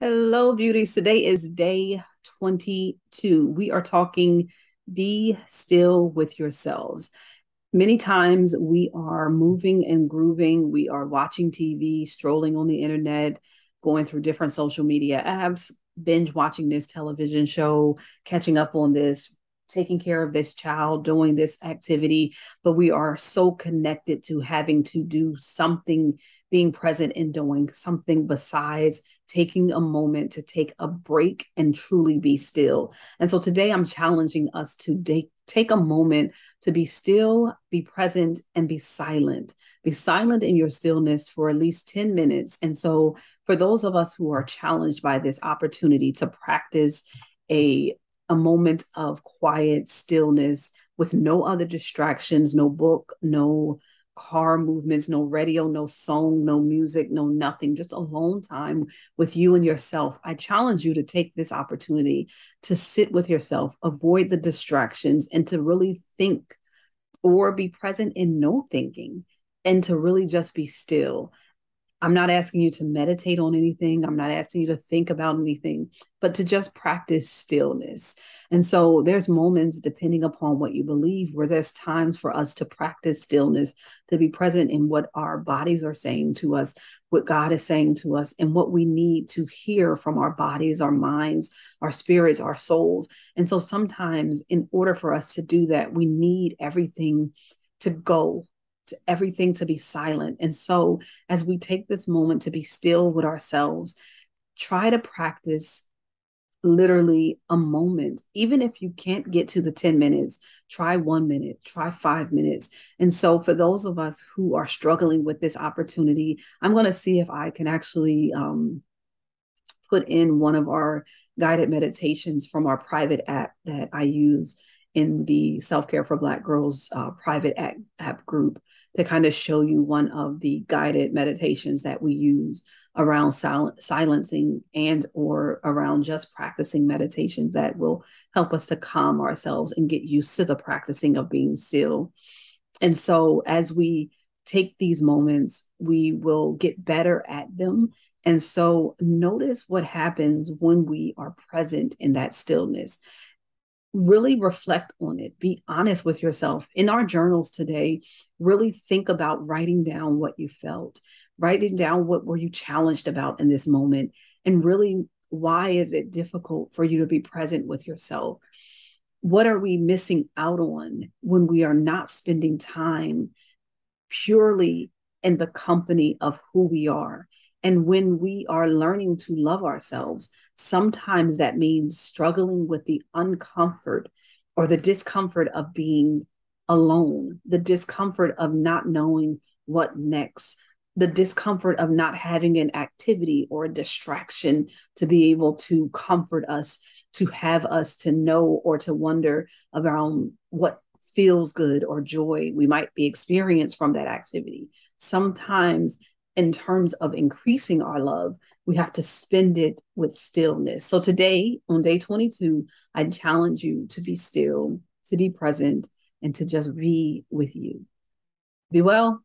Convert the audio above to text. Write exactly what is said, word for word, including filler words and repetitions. Hello, beauties. Today is day twenty-two. We are talking be still with yourselves. Many times we are moving and grooving. We are watching T V, strolling on the internet, going through different social media apps, binge watching this television show, catching up on this, taking care of this child, doing this activity, but we are so connected to having to do something, being present and doing something besides taking a moment to take a break and truly be still. And so today I'm challenging us to take take a moment to be still, be present, and be silent. Be silent in your stillness for at least ten minutes. And so for those of us who are challenged by this opportunity to practice a a moment of quiet stillness with no other distractions, no book, no car movements, no radio, no song, no music, no nothing, just alone time with you and yourself. I challenge you to take this opportunity to sit with yourself, avoid the distractions, and to really think or be present in no thinking and to really just be still. I'm not asking you to meditate on anything. I'm not asking you to think about anything, but to just practice stillness. And so there's moments, depending upon what you believe, where there's times for us to practice stillness, to be present in what our bodies are saying to us, what God is saying to us, and what we need to hear from our bodies, our minds, our spirits, our souls. And so sometimes in order for us to do that, we need everything to go. Everything to be silent. And so as we take this moment to be still with ourselves, try to practice literally a moment. Even if you can't get to the ten minutes, try one minute, try five minutes. And so for those of us who are struggling with this opportunity, I'm going to see if I can actually um, put in one of our guided meditations from our private app that I use in the Self-Care for Black Girls uh, private app, app group, to kind of show you one of the guided meditations that we use around sil- silencing and or around just practicing meditations that will help us to calm ourselves and get used to the practicing of being still. And so as we take these moments, we will get better at them. And so notice what happens when we are present in that stillness. Really reflect on it. Be honest with yourself. In our journals today, really think about writing down what you felt, writing down what were you challenged about in this moment, and really why is it difficult for you to be present with yourself? What are we missing out on when we are not spending time purely in the company of who we are? And when we are learning to love ourselves, sometimes that means struggling with the uncomfort or the discomfort of being alone, the discomfort of not knowing what next, the discomfort of not having an activity or a distraction to be able to comfort us, to have us to know or to wonder around what feels good or joy we might be experiencing from that activity. Sometimes in terms of increasing our love, we have to spend it with stillness. So today, on day twenty-two, I challenge you to be still, to be present, and to just be with you. Be well.